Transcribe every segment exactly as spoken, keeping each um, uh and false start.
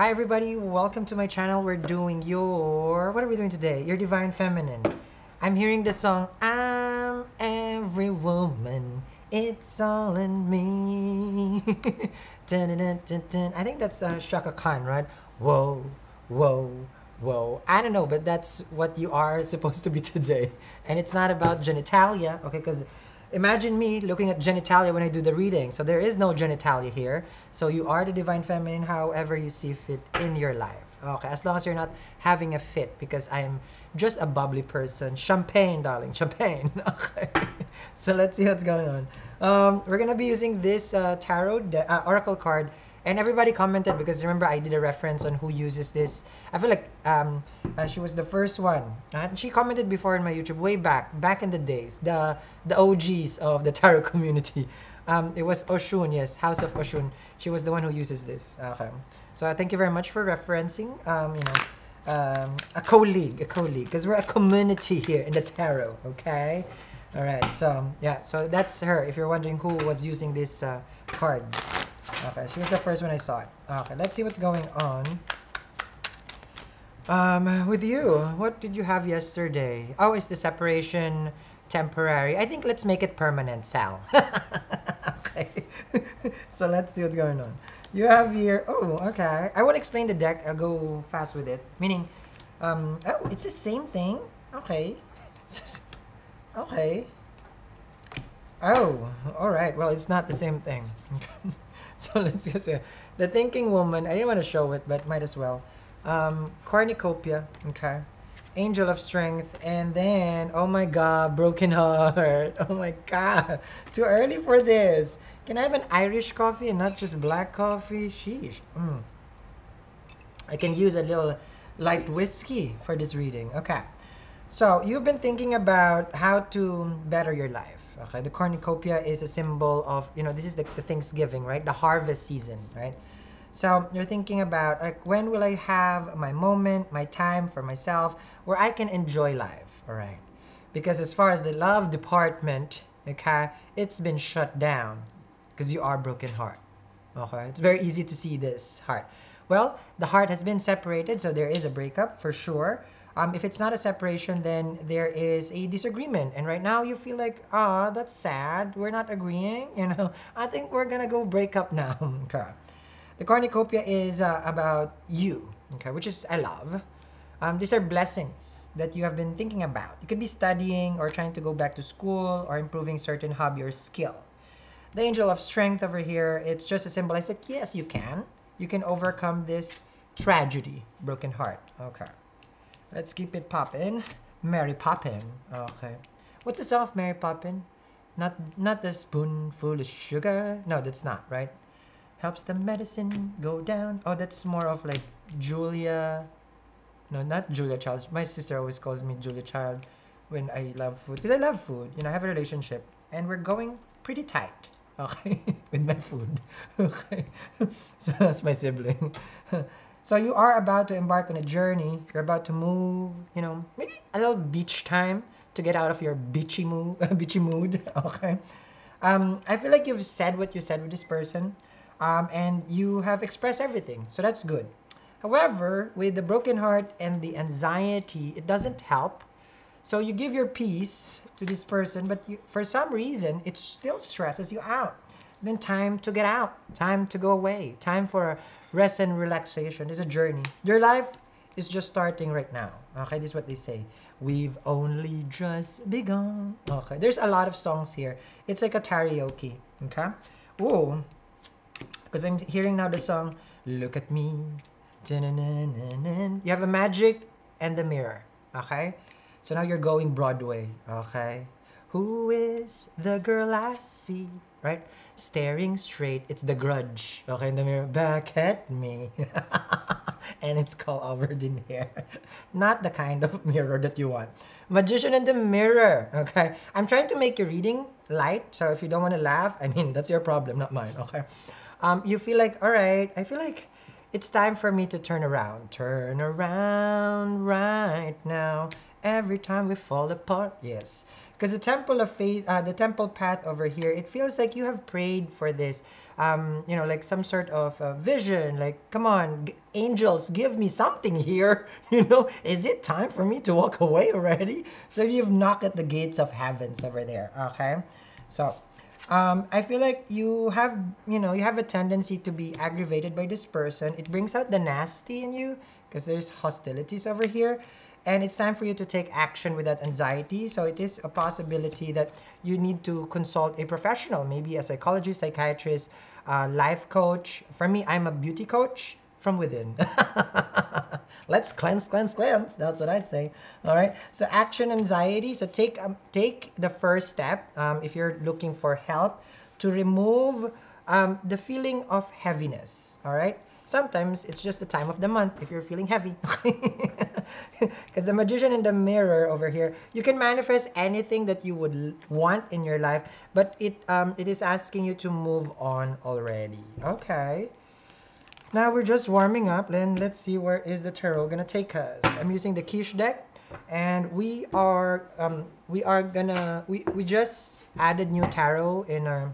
Hi everybody, welcome to my channel. We're doing your... What are we doing today? Your Divine Feminine. I'm hearing the song, I'm every woman, it's all in me. Dun, dun, dun, dun. I think that's uh, Chaka Khan, right? Whoa, whoa, whoa. I don't know, but that's what you are supposed to be today. And it's not about genitalia, okay? Because imagine me looking at genitalia when I do the reading. So there is no genitalia here. So you are the Divine Feminine however you see fit in your life. Okay, as long as you're not having a fit, because I'm just a bubbly person. Champagne, darling, champagne. Okay, so let's see what's going on. Um, we're going to be using this uh, tarot uh, oracle card. And everybody commented because remember I did a reference on who uses this. I feel like um, uh, she was the first one. Uh, she commented before in my YouTube way back, back in the days, the the O Gs of the tarot community. Um, it was Oshun, yes, House of Oshun. She was the one who uses this. Okay, so uh, thank you very much for referencing. Um, you know, um, a colleague, a colleague, because we're a community here in the tarot. Okay, all right. So yeah, so that's her. If you're wondering who was using this uh, cards. Okay, she was the first one I saw it. Okay, let's see what's going on um, with you. What did you have yesterday? Oh, is the separation temporary? I think let's make it permanent, Sal. Okay, so let's see what's going on. You have here... Oh, okay. I won't explain the deck. I'll go fast with it. Meaning, um, oh, it's the same thing. Okay. Okay. Oh, all right. Well, it's not the same thing. So let's just say, the thinking woman, I didn't want to show it, but might as well. Um, cornucopia, okay. Angel of strength, and then, oh my God, broken heart. Oh my God, too early for this. Can I have an Irish coffee and not just black coffee? Sheesh. Mm. I can use a little light whiskey for this reading, okay. So you've been thinking about how to better your life. Okay, the cornucopia is a symbol of, you know, this is the, the Thanksgiving, right? The harvest season, right? So you're thinking about, like, when will I have my moment, my time for myself, where I can enjoy life, all right? Because as far as the love department, okay, it's been shut down because you are broken heart, okay? It's very easy to see this heart. Well, the heart has been separated, so there is a breakup for sure. Um, if it's not a separation, then there is a disagreement. And right now you feel like, ah, that's sad. We're not agreeing. You know, I think we're going to go break up now. Okay. The cornucopia is uh, about you, okay, which is I love. Um, these are blessings that you have been thinking about. You could be studying or trying to go back to school or improving certain hobby or skill. The angel of strength over here, it's just a symbol. I said, yes, you can. You can overcome this tragedy, broken heart. Okay. Let's keep it poppin'. Mary Poppin. Okay. What's the song of Mary Poppin? Not not the spoonful of sugar. No, that's not, right? Helps the medicine go down. Oh, that's more of like Julia. No, not Julia Child. My sister always calls me Julia Child when I love food. Because I love food. You know, I have a relationship. And we're going pretty tight. Okay. With my food. Okay. So that's my sibling. So you are about to embark on a journey. You're about to move, you know, maybe a little beach time to get out of your beachy mood. Beachy mood. Okay. Um, I feel like you've said what you said with this person, um, and you have expressed everything. So that's good. However, with the broken heart and the anxiety, it doesn't help. So you give your peace to this person, but you, for some reason, it still stresses you out. Then time to get out, time to go away, time for rest and relaxation. It's a journey. Your life is just starting right now. Okay, this is what they say. We've only just begun. Okay, there's a lot of songs here. It's like a karaoke. Okay? Ooh, because I'm hearing now the song, Look at Me. You have a magic and the mirror. Okay? So now you're going Broadway. Okay? Who is the girl I see? Right? Staring straight, it's the grudge. Okay, in the mirror, back at me. And it's all covered in hair. Not the kind of mirror that you want. Magician in the mirror, okay? I'm trying to make your reading light, so if you don't want to laugh, I mean, that's your problem, not mine, okay? Um, you feel like, all right, I feel like it's time for me to turn around. Turn around right now every time we fall apart. Yes, because the temple of faith, uh, the temple path over here, it feels like you have prayed for this, um, you know, like some sort of uh, vision, like, come on, g angels, give me something here, you know, is it time for me to walk away already? So you've knocked at the gates of heavens over there, okay? So, um, I feel like you have, you know, you have a tendency to be aggravated by this person. It brings out the nasty in you, because there's hostilities over here. And it's time for you to take action with that anxiety. So it is a possibility that you need to consult a professional, maybe a psychologist, psychiatrist, uh, life coach. For me, I'm a beauty coach from within. Let's cleanse, cleanse, cleanse. That's what I say. All right. So action anxiety. So take um, take the first step um, if you're looking for help to remove um, the feeling of heaviness. All right. Sometimes it's just the time of the month if you're feeling heavy. Because the magician in the mirror over here, you can manifest anything that you would want in your life, but it um, it is asking you to move on already. Okay. Now we're just warming up, and let's see where is the tarot gonna take us. I'm using the Quiche deck, and we are um, we are gonna we we just added new tarot in our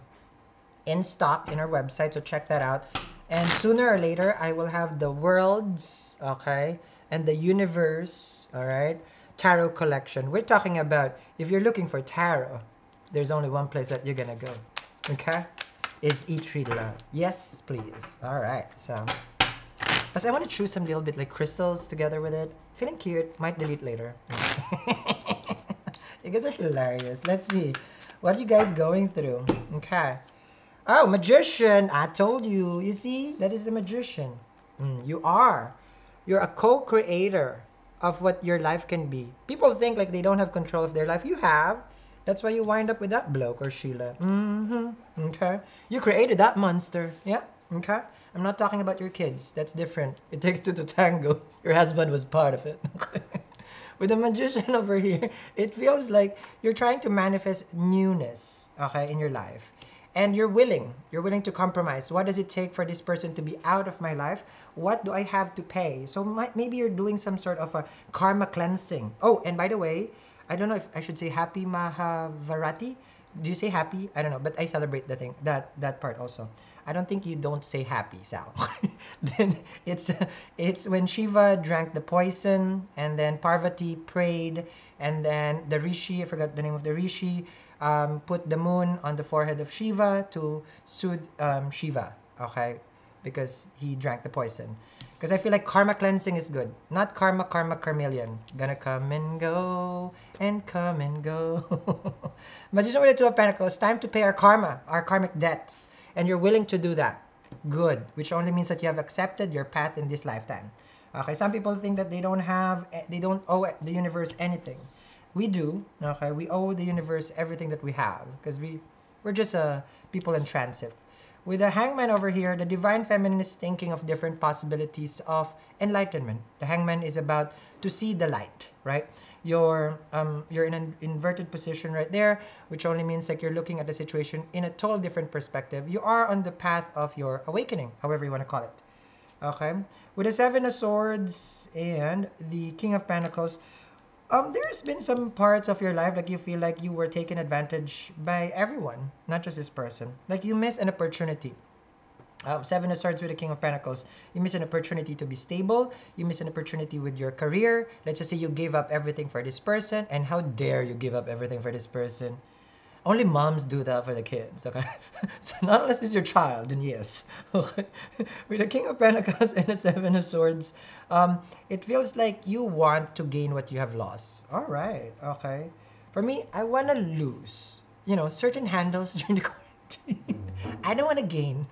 in stock in our website, so check that out. And sooner or later, I will have the worlds, okay, and the universe, all right, tarot collection. We're talking about, if you're looking for tarot, there's only one place that you're going to go, okay? It's Eat, Read, Love. Yes, please. All right, so. But I want to choose some little bit like crystals together with it. Feeling cute. Might delete later. You guys are hilarious. Let's see. What are you guys going through? Okay. Oh, magician, I told you. You see, that is the magician. Mm, you are. You're a co-creator of what your life can be. People think like they don't have control of their life. You have. That's why you wind up with that bloke or Sheila. Mm-hmm. Okay. You created that monster. Yeah. Okay. I'm not talking about your kids. That's different. It takes two to tango. Your husband was part of it. With the magician over here, it feels like you're trying to manifest newness, okay, in your life. And you're willing. You're willing to compromise. What does it take for this person to be out of my life? What do I have to pay? So my, maybe you're doing some sort of a karma cleansing. Oh, and by the way, I don't know if I should say Happy Maha Shivaratri. Do you say happy? I don't know, but I celebrate the thing, that that part also. I don't think you don't say happy, Sal. Then it's it's when Shiva drank the poison, and then Parvati prayed, and then the Rishi, I forgot the name of the Rishi, Um, put the moon on the forehead of Shiva to soothe um, Shiva, okay? Because he drank the poison. Because I feel like karma cleansing is good. Not karma, karma, carmelian. Gonna come and go, and come and go. Magician with the Two of Pentacles, it's time to pay our karma, our karmic debts. And you're willing to do that. Good. Which only means that you have accepted your path in this lifetime. Okay, some people think that they don't have, they don't owe the universe anything. We do, okay? We owe the universe everything that we have because we, we're just uh, people in transit. With the hangman over here, the divine feminine is thinking of different possibilities of enlightenment. The hangman is about to see the light, right? You're, um, you're in an inverted position right there, which only means like you're looking at the situation in a total different perspective. You are on the path of your awakening, however you want to call it, okay? With the Seven of Swords and the King of Pentacles, Um, there's been some parts of your life like you feel like you were taken advantage by everyone, not just this person. Like you miss an opportunity. Um, Seven of Swords with the King of Pentacles. You miss an opportunity to be stable. You miss an opportunity with your career. Let's just say you gave up everything for this person. And how dare you give up everything for this person? Only moms do that for the kids, okay? So not unless it's your child, then yes. Okay. With the King of Pentacles and the Seven of Swords, um, it feels like you want to gain what you have lost. All right, okay. For me, I want to lose, you know, certain handles during the quarantine. I don't want to gain.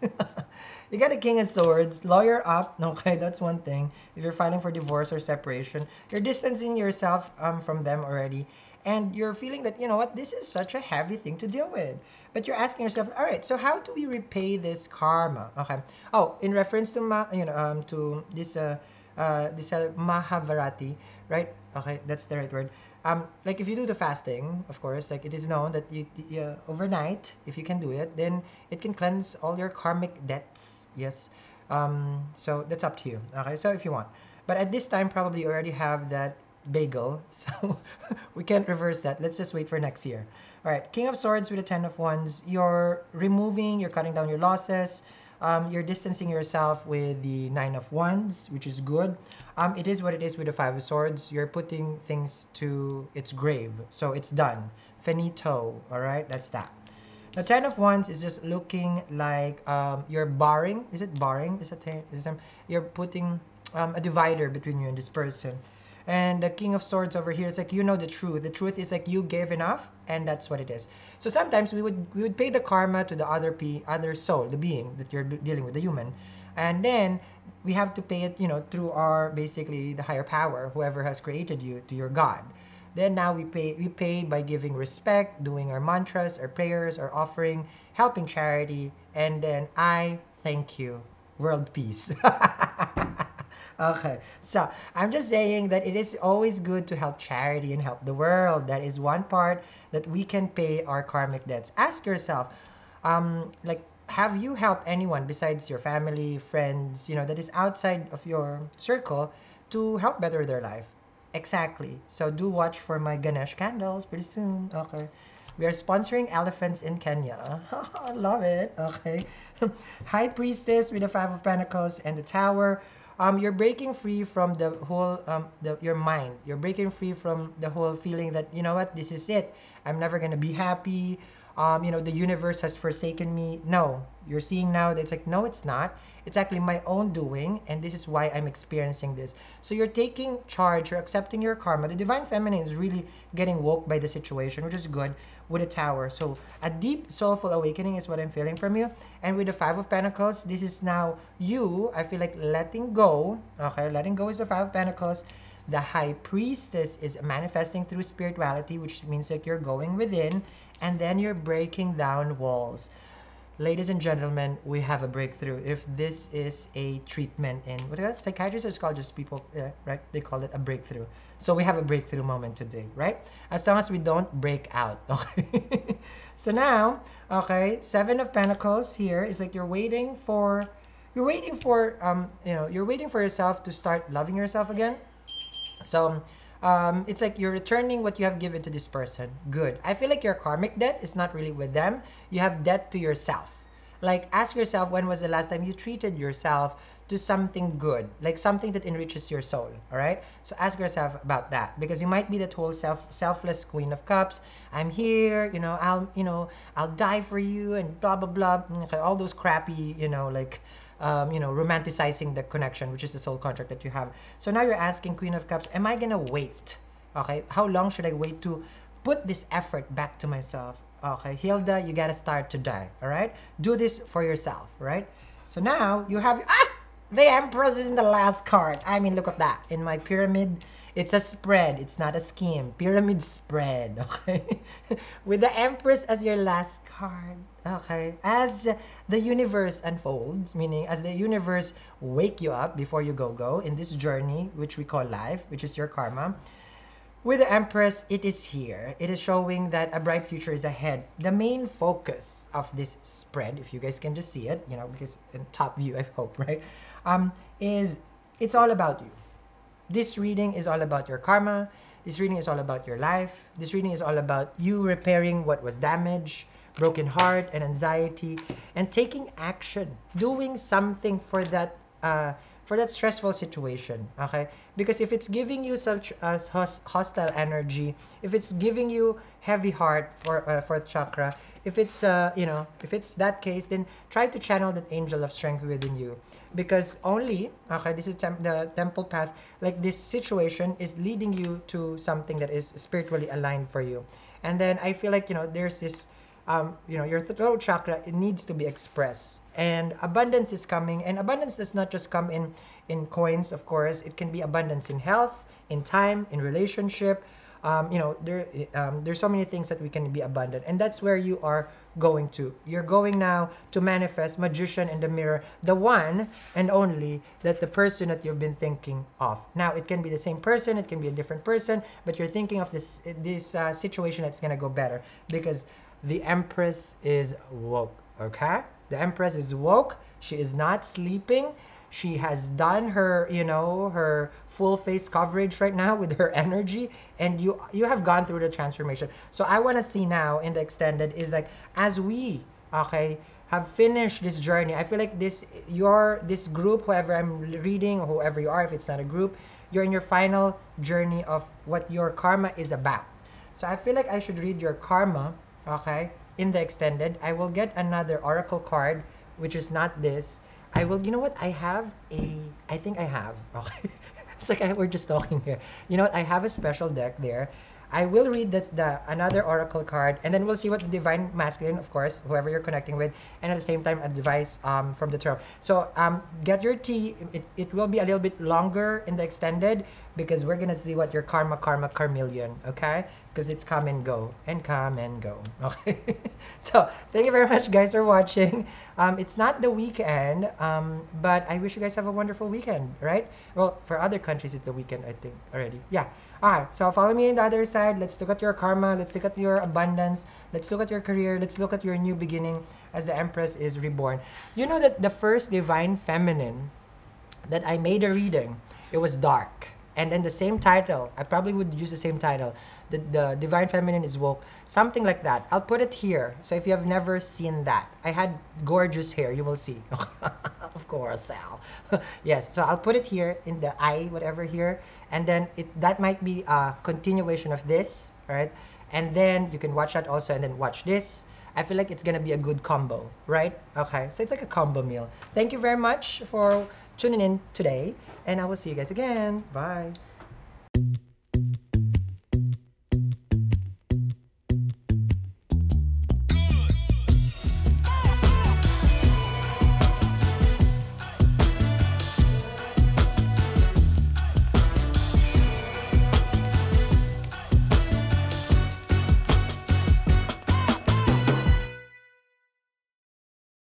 You got a King of Swords, lawyer up, okay, that's one thing. If you're filing for divorce or separation, you're distancing yourself um, from them already. And you're feeling that, you know what, this is such a heavy thing to deal with. But you're asking yourself, all right, so how do we repay this karma? Okay. Oh, in reference to ma, you know, um, to this, uh, uh, this uh, Maha Shivaratri, right? Okay, that's the right word. Um, like if you do the fasting, of course, like it is known that you, you uh, overnight, if you can do it, then it can cleanse all your karmic debts. Yes. Um, so that's up to you. Okay. So if you want, but at this time, probably already have that bagel, so we can't reverse that. Let's just wait for next year. All right, King of Swords with a Ten of Wands. You're removing, you're cutting down your losses. Um, you're distancing yourself with the Nine of Wands, which is good. Um, it is what it is with the Five of Swords. You're putting things to its grave. So it's done. Finito. All right, that's that. The Ten of Wands is just looking like um, you're barring. Is it barring? Is it ten? Is it, you're putting um, a divider between you and this person. And the King of Swords over here is like, you know the truth. The truth is like you gave enough, and that's what it is. So sometimes we would we would pay the karma to the other p other soul, the being that you're dealing with, the human, and then we have to pay it, you know, through our basically the higher power, whoever has created you, to your God. Then now we pay we pay by giving respect, doing our mantras, our prayers, our offering, helping charity, and then I thank you, world peace. Okay, so I'm just saying that it is always good to help charity and help the world. That is one part that we can pay our karmic debts. Ask yourself, um, like, have you helped anyone besides your family, friends, you know, that is outside of your circle to help better their life? Exactly. So do watch for my Ganesh candles pretty soon. Okay. We are sponsoring elephants in Kenya. I love it. Okay. High Priestess with the Five of Pentacles and the Tower. Um, you're breaking free from the whole, um, the, your mind. You're breaking free from the whole feeling that, you know what, this is it. I'm never going to be happy. Um, you know, the universe has forsaken me. No, you're seeing now that it's like, no, it's not. It's actually my own doing, and this is why I'm experiencing this. So you're taking charge. You're accepting your karma. The Divine Feminine is really getting woke by the situation, which is good, with a Tower. So a deep, soulful awakening is what I'm feeling from you. And with the Five of Pentacles, this is now you. I feel like letting go. Okay, letting go is the Five of Pentacles. The High Priestess is manifesting through spirituality, which means that you're going within, and then you're breaking down walls. Ladies and gentlemen, we have a breakthrough. If this is a treatment in, what is that? Psychiatrists or psychologists, people, uh, right? They call it a breakthrough. So we have a breakthrough moment today, right? As long as we don't break out, okay? So now, okay, Seven of Pentacles here is like you're waiting for, you're waiting for, um, you know, you're waiting for yourself to start loving yourself again. So um, it's like you're returning what you have given to this person. Good. I feel like your karmic debt is not really with them. You have debt to yourself. Like, ask yourself, when was the last time you treated yourself to something good? Like something that enriches your soul, all right? So ask yourself about that, because you might be that whole self, selfless Queen of Cups. I'm here, you know, I'll, you know, I'll die for you and blah, blah, blah. All those crappy, you know, like... Um, you know, romanticizing the connection, which is the soul contract that you have. So now you're asking, Queen of Cups, am I gonna wait? Okay, how long should I wait to put this effort back to myself? Okay, Hilda, you gotta start to die, all right? Do this for yourself, right? So now you have, ah, the Empress is in the last card. I mean, look at that. In my pyramid, it's a spread. It's not a scheme. Pyramid spread, okay? With the Empress as your last card. Okay, as the universe unfolds, meaning as the universe wake you up before you go-go in this journey, which we call life, which is your karma, with the Empress, it is here. It is showing that a bright future is ahead. The main focus of this spread, if you guys can just see it, you know, because in top view, I hope, right, um, is it's all about you. This reading is all about your karma. This reading is all about your life. This reading is all about you repairing what was damaged, broken heart and anxiety, and taking action, doing something for that uh, for that stressful situation, okay? Because if it's giving you such as hostile energy, if it's giving you heavy heart for uh, for chakra, if it's uh, you know, if it's that case, then try to channel that angel of strength within you, because only, okay, this is tem the temple path. Like, this situation is leading you to something that is spiritually aligned for you, and then I feel like, you know, there's this. Um, you know, your throat chakra, it needs to be expressed, and abundance is coming. And abundance does not just come in in coins, of course. It can be abundance in health, in time, in relationship. Um, you know, there um, there's so many things that we can be abundant, and that's where you are going to. You're going now to manifest magician in the mirror, the one and only, that the person that you've been thinking of. Now, it can be the same person, it can be a different person, but you're thinking of this this uh, situation that's gonna go better, because the Empress is woke, okay? The Empress is woke. She is not sleeping. She has done her, you know, her full face coverage right now with her energy, and you you have gone through the transformation. So I want to see now in the extended is like, as we, okay, have finished this journey, I feel like this, your, this group, whoever I'm reading, or whoever you are, if it's not a group, you're in your final journey of what your karma is about. So I feel like I should read your karma, okay, in the extended. I will get another oracle card, which is not this. I will, you know what, I have a, I think I have, okay. It's like I, we're just talking here. You know what, I have a special deck there. I will read the, the another oracle card, and then we'll see what the Divine Masculine, of course, whoever you're connecting with, and at the same time, advice um, from the tarot. So um, get your tea. It, it will be a little bit longer in the extended, because we're gonna see what your karma, karma, carmillion, okay? Because it's come and go, and come and go, okay? So thank you very much, guys, for watching. Um, it's not the weekend, um, but I wish you guys have a wonderful weekend, right? Well, for other countries, it's the weekend, I think, already, yeah. All right, so follow me on the other side. Let's look at your karma. Let's look at your abundance. Let's look at your career. Let's look at your new beginning as the Empress is reborn. You know that the first Divine Feminine that I made a reading, it was dark. And then the same title, I probably would use the same title, the, the Divine Feminine is Woke, something like that. I'll put it here. So if you have never seen that, I had gorgeous hair, you will see. Of course, Al. Yes, so I'll put it here in the eye, whatever here. And then it that might be a continuation of this, right? And then you can watch that also, and then watch this. I feel like it's gonna be a good combo, right? Okay, so it's like a combo meal. Thank you very much for tuning in today, and I will see you guys again. Bye.